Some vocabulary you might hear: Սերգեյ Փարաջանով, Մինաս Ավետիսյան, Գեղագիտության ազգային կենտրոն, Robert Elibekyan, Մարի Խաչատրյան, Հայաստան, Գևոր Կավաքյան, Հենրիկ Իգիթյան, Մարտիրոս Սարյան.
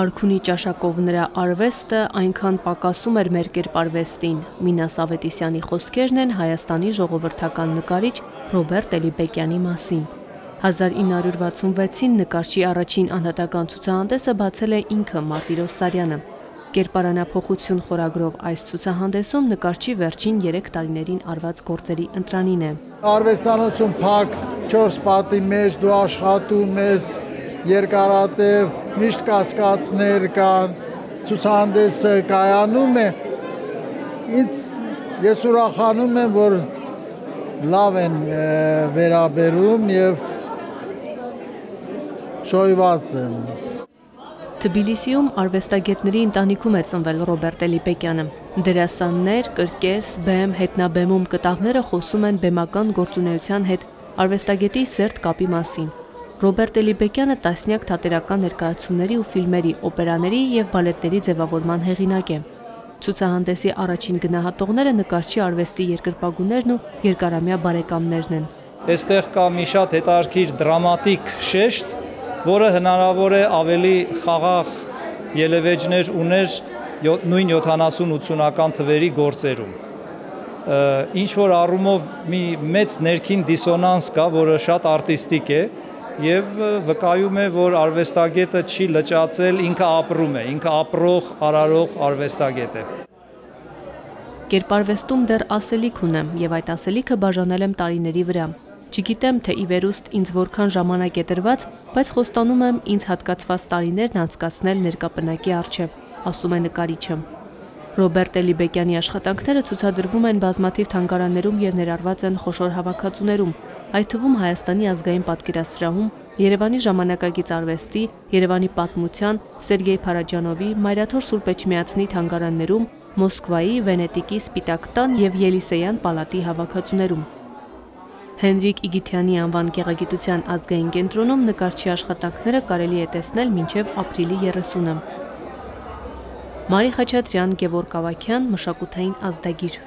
Արքունի ճաշակով նրա արվեստը այնքան պակասում էր մեր կերպարվեստին։ Մինաս Ավետիսյանի խոսքերն են Հայաստանի ժողովրդական նկարիչ Ռոբերտ Էլիբեկյանի մասին։ 1966-ին նկարչի առաջին անհատական ցուցահանդեսը բացել է ինքը Մարտիրոս Սարյանը։ Կերպարանափոխություն խորագրով այս ցուցահանդեսում նկարչի վերջին 3 տարիներին արված գործերի ընտրանին է։ Արվեստանոցում փակ 4 պատի մեջ դու աշխատում ես Երկարատև, միշտ կասկածներ կան, ցուցահանդեսը կայանում է, ես ուրախանում եմ, որ լավ են վերաբերում և շոյված եմ։ Թբիլիսիում արվեստագետների ընտանիքում է ծնվել Ռոբերտ Էլիբեկյանը։ Դերասաններ, կրկես, բեմ, հետնաբեմում կտավները խոսում են բեմական գործունեության հետ արվեստագետի սերտ կապի մասին։ Ռոբերտ Էլիբեկյանը տասնյակ թատերական ներկայացումների ու ֆիլմերի, օպերաների և բալետների ձևավորման հեղինակ է։ Ցուցահանդեսի առաջին գնահատողները նկարչի արվեստի երկրպագուներն ու երկարամյա բարեկամներն են։ Այստեղ կա մի շատ հետաքրքիր դրամատիկ շեշտ, որը հնարավոր է ավելի խաղաղ ելևէջներ ուներ նույն 70-80-ական թվերի գործերում։ Ինչ որ առումով մի մեծ ներքին դիսոնանս կա, որը շատ արտիստիկ է, Եվ վկայում է, որ արվեստագետը չի լճացել, ինքը ապրում է, ինքը ապրող, արարող արվեստագետ է։ Կերպարվեստում դեռ ասելիք ունեմ, և այդ ասելիքը բաժանել եմ տարիների վրա։ Չգիտեմ, թե ի վերուստ ինձ որքան ժամանակ է տրված, բայց խոստանում եմ ինձ հատկացված տարիներն անցկացնել ներկապնակի առջև, ասում է նկարիչը։ Ռոբերտ Էլիբեկյանի աշխատանքները ցուցադրվում են բազմաթիվ թանգարաններում և ներառված են խոշոր հավաքածուներում։ Այդ թվում Հայաստանի ազգային պատկերասրահում, Երևանի ժամանակակից արվեստի, Երևանի պատմության, Սերգեյ Փարաջանովի, Մայրաթոր Սուրբ Էջմիածնի թանգարաններում, Մոսկվայի, Վենետիկի Սպիտակ տան և Ելիսեյան պալատի հավաքածուներում։ Հենրիկ Իգիթյանի անվան գեղագիտության ազգային կենտրոնում նկարչի աշխատանքները կարելի է տեսնել մինչև ապրիլի 30-ը։ Մարի Խաչատրյան, Գևոր Կավաքյան, մշակութային ազդագիր։